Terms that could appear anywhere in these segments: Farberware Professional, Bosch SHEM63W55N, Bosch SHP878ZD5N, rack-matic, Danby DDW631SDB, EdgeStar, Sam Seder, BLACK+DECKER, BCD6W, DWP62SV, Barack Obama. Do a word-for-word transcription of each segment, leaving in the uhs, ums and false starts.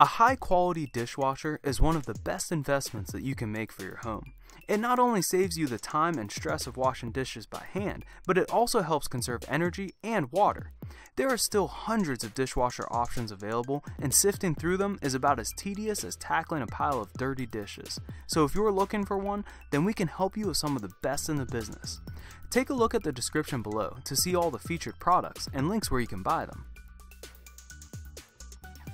A high-quality dishwasher is one of the best investments that you can make for your home. It not only saves you the time and stress of washing dishes by hand, but it also helps conserve energy and water. There are still hundreds of dishwasher options available, and sifting through them is about as tedious as tackling a pile of dirty dishes. So if you're looking for one, then we can help you with some of the best in the business. Take a look at the description below to see all the featured products and links where you can buy them.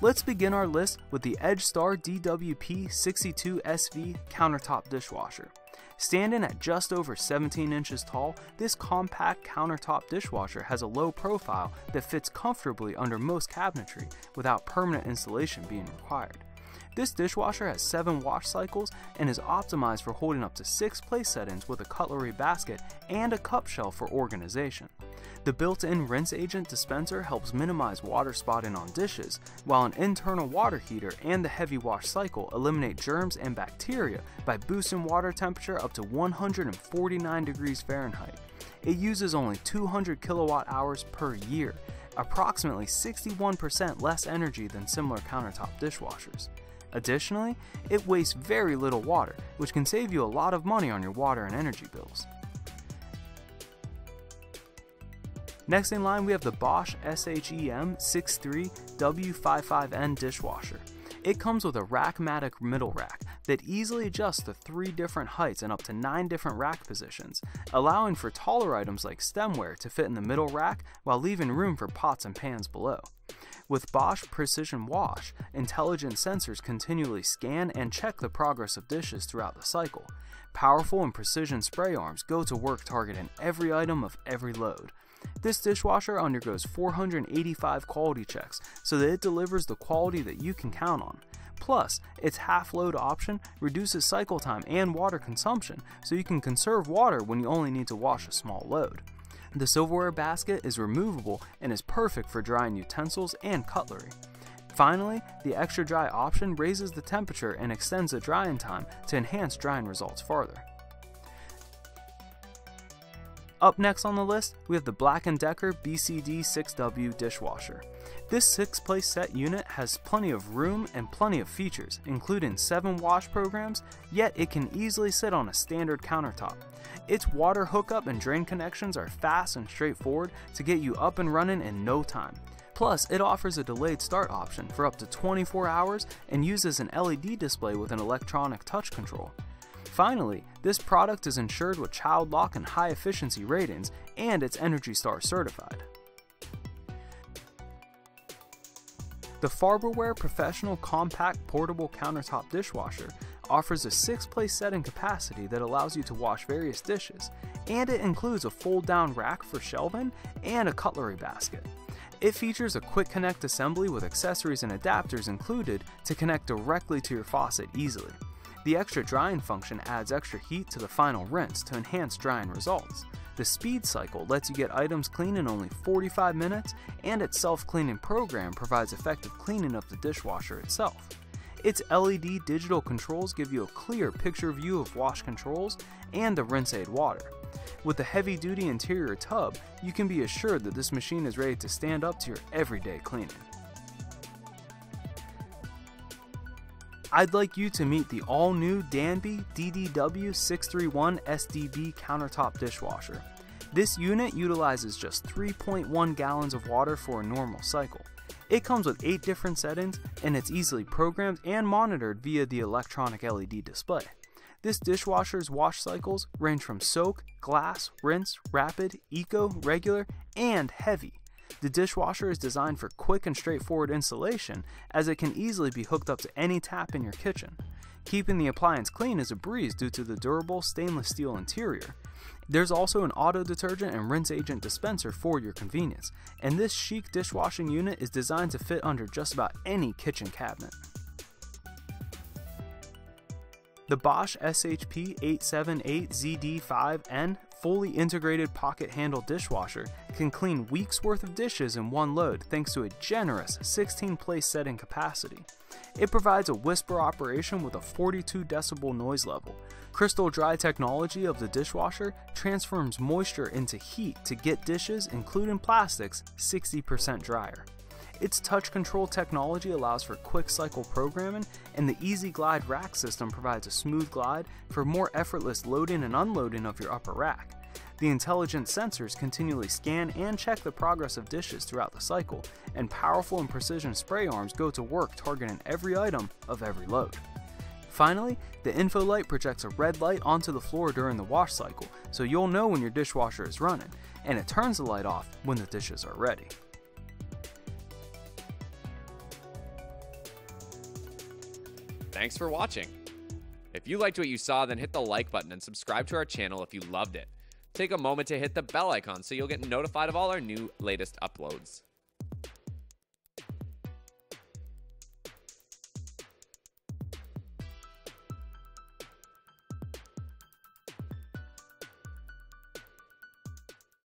Let's begin our list with the EdgeStar D W P six two S V countertop dishwasher. Standing at just over seventeen inches tall, this compact countertop dishwasher has a low profile that fits comfortably under most cabinetry without permanent installation being required. This dishwasher has seven wash cycles and is optimized for holding up to six place settings with a cutlery basket and a cup shelf for organization. The built-in rinse agent dispenser helps minimize water spotting on dishes, while an internal water heater and the heavy wash cycle eliminate germs and bacteria by boosting water temperature up to one hundred forty-nine degrees Fahrenheit. It uses only two hundred kilowatt hours per year, approximately sixty-one percent less energy than similar countertop dishwashers. Additionally, it wastes very little water, which can save you a lot of money on your water and energy bills. Next in line, we have the Bosch S H E M six three W five five N dishwasher. It comes with a rack-matic middle rack that easily adjusts to three different heights and up to nine different rack positions, allowing for taller items like stemware to fit in the middle rack while leaving room for pots and pans below. With Bosch Precision Wash, intelligent sensors continually scan and check the progress of dishes throughout the cycle. Powerful and precision spray arms go to work targeting every item of every load. This dishwasher undergoes four hundred eighty-five quality checks so that it delivers the quality that you can count on. Plus, its half-load option reduces cycle time and water consumption, so you can conserve water when you only need to wash a small load. The silverware basket is removable and is perfect for drying utensils and cutlery. Finally, the extra dry option raises the temperature and extends the drying time to enhance drying results farther. Up next on the list, we have the Black and Decker B C D six W dishwasher. This six-place set unit has plenty of room and plenty of features, including seven wash programs, yet it can easily sit on a standard countertop. Its water hookup and drain connections are fast and straightforward to get you up and running in no time. Plus, it offers a delayed start option for up to twenty-four hours and uses an L E D display with an electronic touch control. Finally, this product is insured with child lock and high efficiency ratings, and it's ENERGY STAR certified. The Farberware Professional Compact Portable Countertop Dishwasher offers a six-place setting capacity that allows you to wash various dishes, and it includes a fold-down rack for shelving and a cutlery basket. It features a quick connect assembly with accessories and adapters included to connect directly to your faucet easily. The extra drying function adds extra heat to the final rinse to enhance drying results. The speed cycle lets you get items clean in only forty-five minutes, and its self-cleaning program provides effective cleaning of the dishwasher itself. Its L E D digital controls give you a clear picture view of wash controls and the rinse aid water. With the heavy-duty interior tub, you can be assured that this machine is ready to stand up to your everyday cleaning. I'd like you to meet the all-new Danby D D W six three one S D B countertop dishwasher. This unit utilizes just three point one gallons of water for a normal cycle. It comes with eight different settings, and it's easily programmed and monitored via the electronic L E D display. This dishwasher's wash cycles range from soak, glass, rinse, rapid, eco, regular, and heavy. The dishwasher is designed for quick and straightforward installation, as it can easily be hooked up to any tap in your kitchen. Keeping the appliance clean is a breeze due to the durable stainless steel interior. There's also an auto detergent and rinse agent dispenser for your convenience, and this chic dishwashing unit is designed to fit under just about any kitchen cabinet. The Bosch S H P eight seven eight Z D five N fully integrated pocket handle dishwasher can clean weeks worth of dishes in one load thanks to a generous sixteen place setting capacity. It provides a whisper operation with a forty-two decibel noise level. Crystal dry technology of the dishwasher transforms moisture into heat to get dishes, including plastics, sixty percent drier. Its touch control technology allows for quick cycle programming, and the Easy Glide rack system provides a smooth glide for more effortless loading and unloading of your upper rack. The intelligent sensors continually scan and check the progress of dishes throughout the cycle, and powerful and precision spray arms go to work targeting every item of every load. Finally, the info light projects a red light onto the floor during the wash cycle, so you'll know when your dishwasher is running, and it turns the light off when the dishes are ready. Thanks for watching. If you liked what you saw, then hit the like button and subscribe to our channel if you loved it. Take a moment to hit the bell icon so you'll get notified of all our new latest uploads.